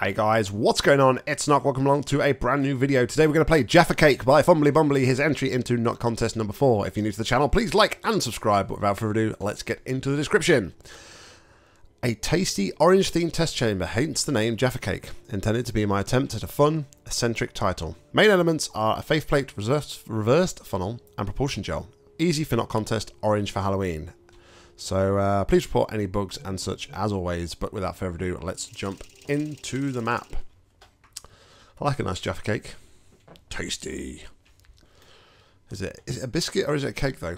Hey guys, what's going on? It's NOCK. Welcome along to a brand new video. Today we're going to play Jaffa Cake by Fumbly Bumbly, his entry into NOCK Contest number 4. If you're new to the channel, please like and subscribe. But without further ado, let's get into the description. A tasty orange-themed test chamber, hence the name Jaffa Cake, intended to be my attempt at a fun, eccentric title. Main elements are a faith plate, reversed funnel, and propulsion gel. Easy for NOCK Contest, orange for Halloween. So please report any bugs and such as always, but without further ado, let's jump into the map. I like a nice Jaffa Cake. Tasty. Is it a biscuit or is it a cake though?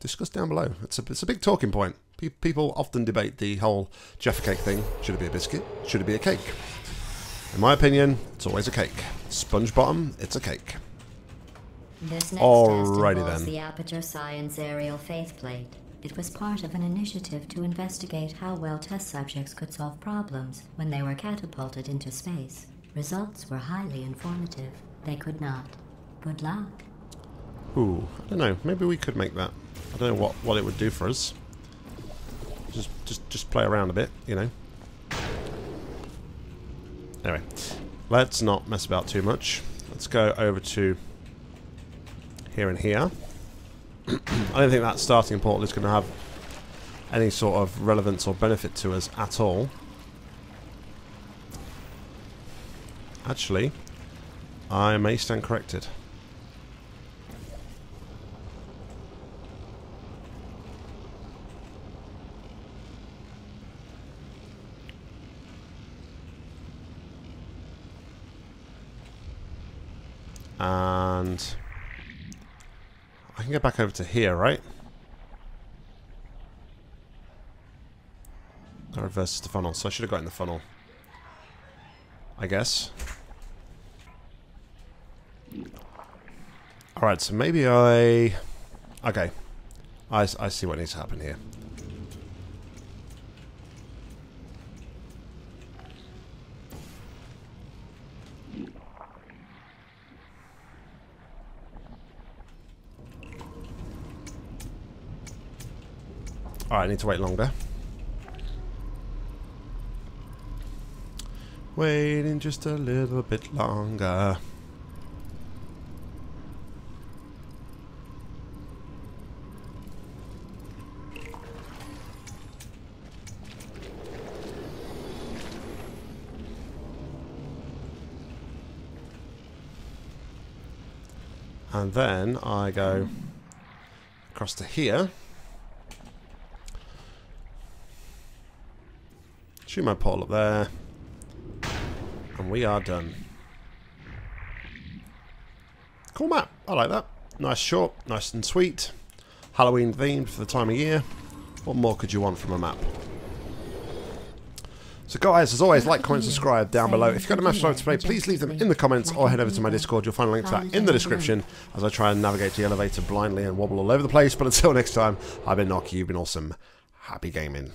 Discuss down below. It's a big talking point. People often debate the whole Jaffa Cake thing. Should it be a biscuit? Should it be a cake? In my opinion, it's always a cake. Sponge bottom, it's a cake. This next test involves the Aperture Science aerial faith plate. It was part of an initiative to investigate how well test subjects could solve problems when they were catapulted into space. Results were highly informative. They could not. Good luck. Ooh, I don't know. Maybe we could make that. I don't know what it would do for us. Just play around a bit, you know. Anyway, let's not mess about too much. Let's go over to here and here. I don't think that starting portal is going to have any sort of relevance or benefit to us at all. Actually, I may stand corrected. And I can go back over to here, right? That reverses the funnel, so I should have got in the funnel, I guess. Alright, so maybe okay. I see what needs to happen here. Alright, I need to wait longer. Waiting just a little bit longer. And then I go across to here. Shoot my pole up there, and we are done. Cool map, I like that. Nice, short, nice and sweet. Halloween themed for the time of year. What more could you want from a map? So guys, as always, like, comment, subscribe down below. If you've got a match you'd like to play, please leave them in the comments or head over to my Discord. You'll find a link to that in the description as I try and navigate the elevator blindly and wobble all over the place. But until next time, I've been NOCK, you've been awesome. Happy gaming.